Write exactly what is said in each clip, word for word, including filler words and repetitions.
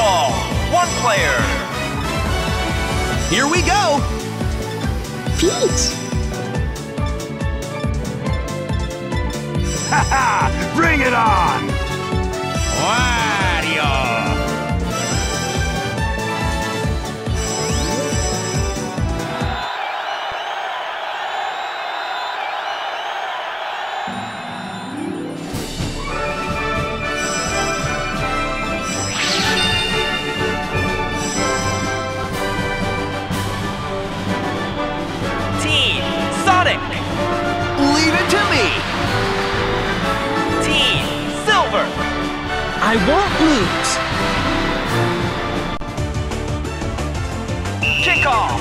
ball. One player. Here we go. Peach. Ha ha! Bring it on. Wario. I won't lose. Kick off.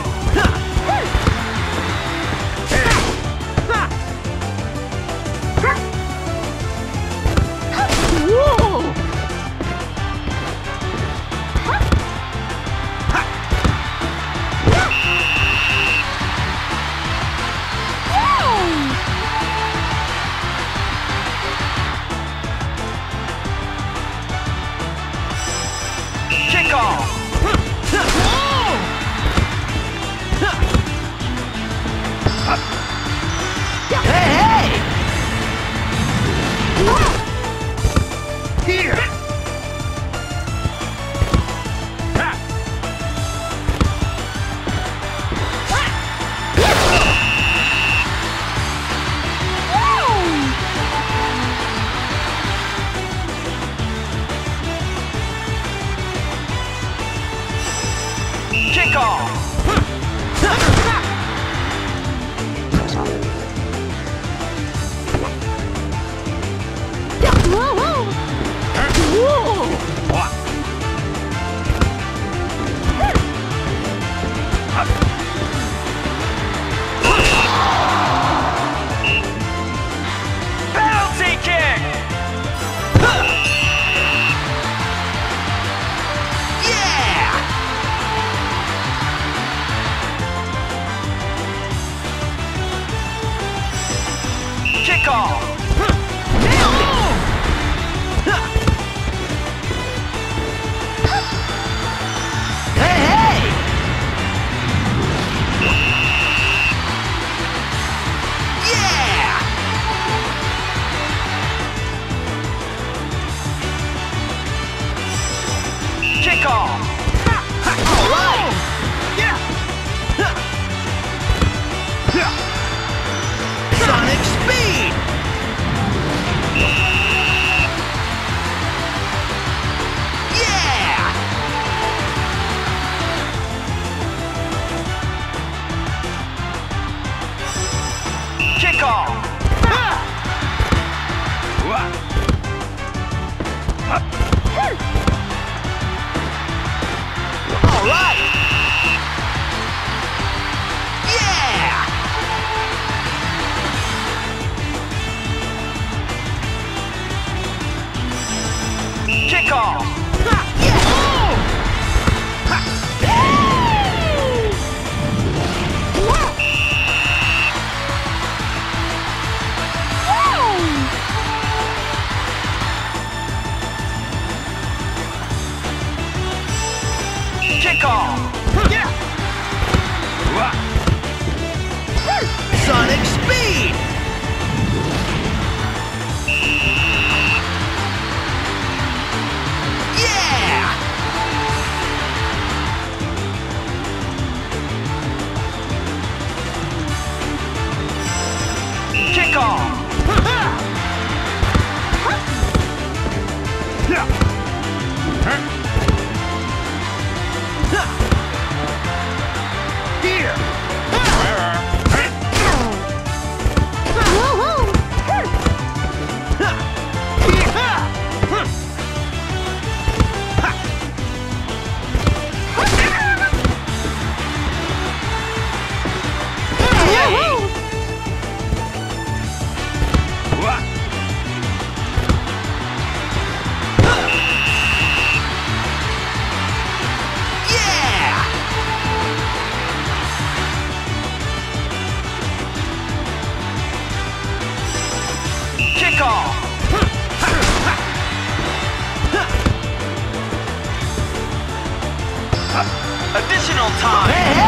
Additional time. Hey, hey!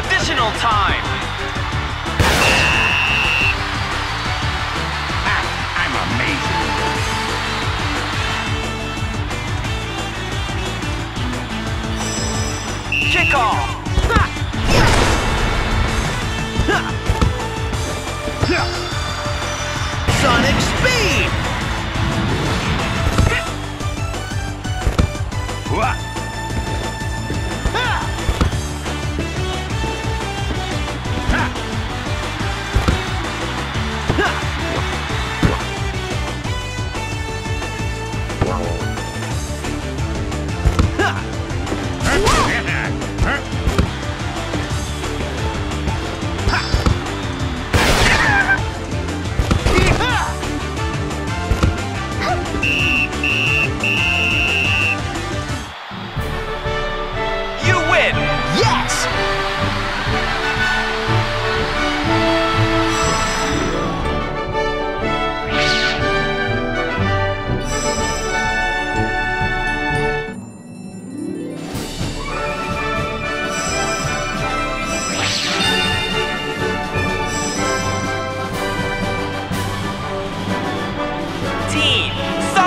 Additional time. Ah, I'm amazing. Kick off. Sonic speed. What?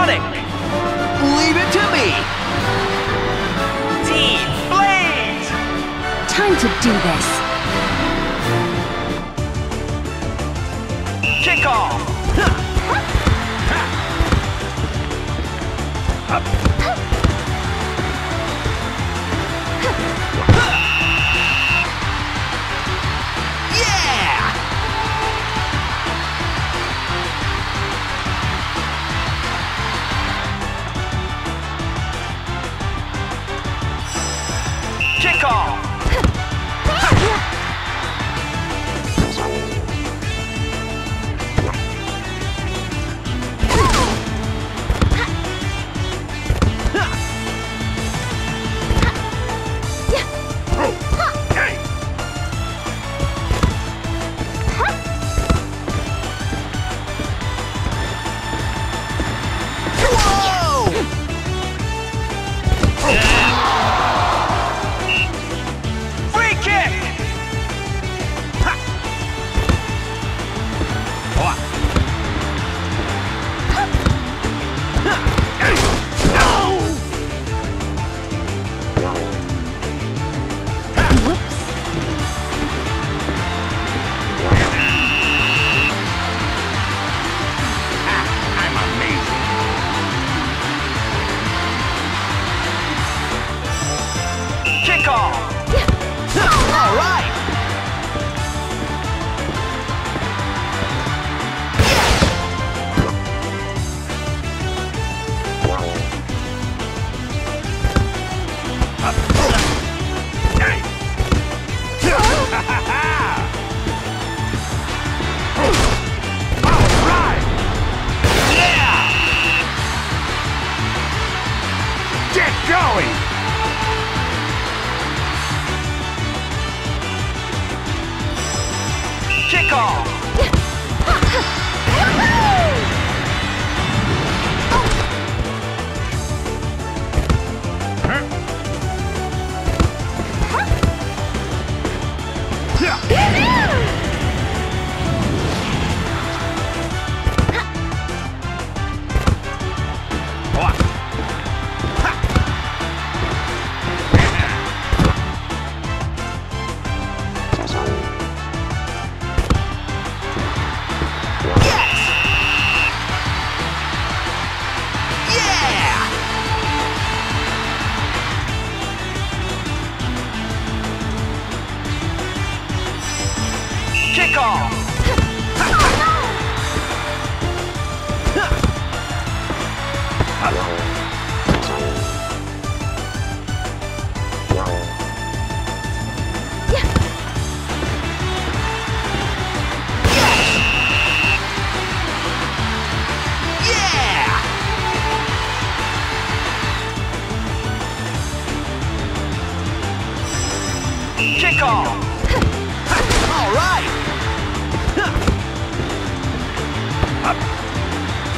Sonic! Leave it to me! Team Blades! Time to do this! Kick off! Up!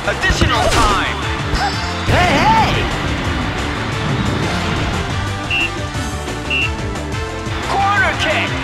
Additional time! Hey, hey! Corner kick!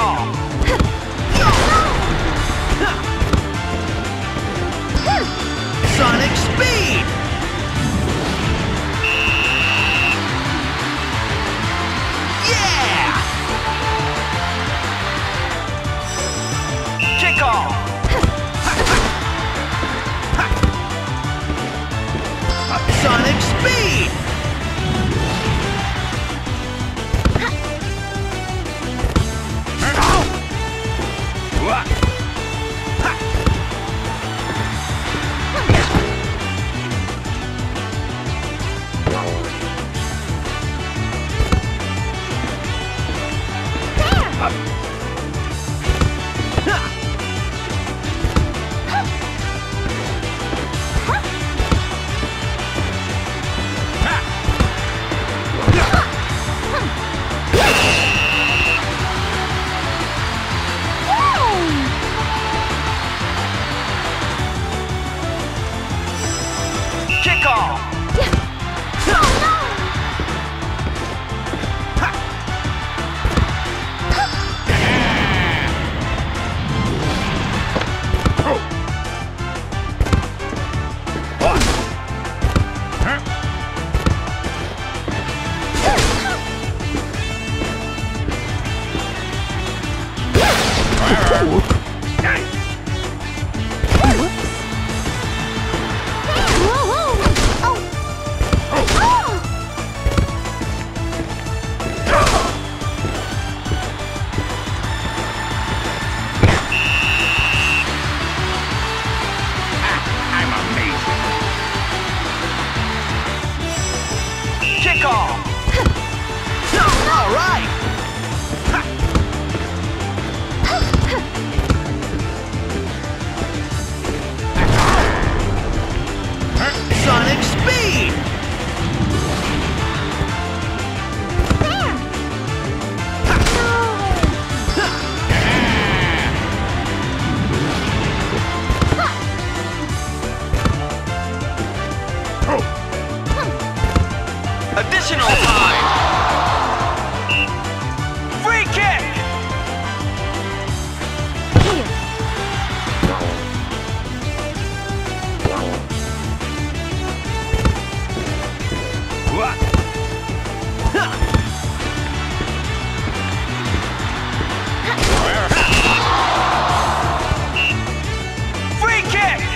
Sonic speed! Yeah! Kick off! Sonic speed! Additional time! Free kick! Free kick!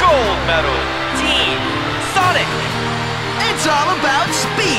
Gold medal, Team Sonic. It's all about speed.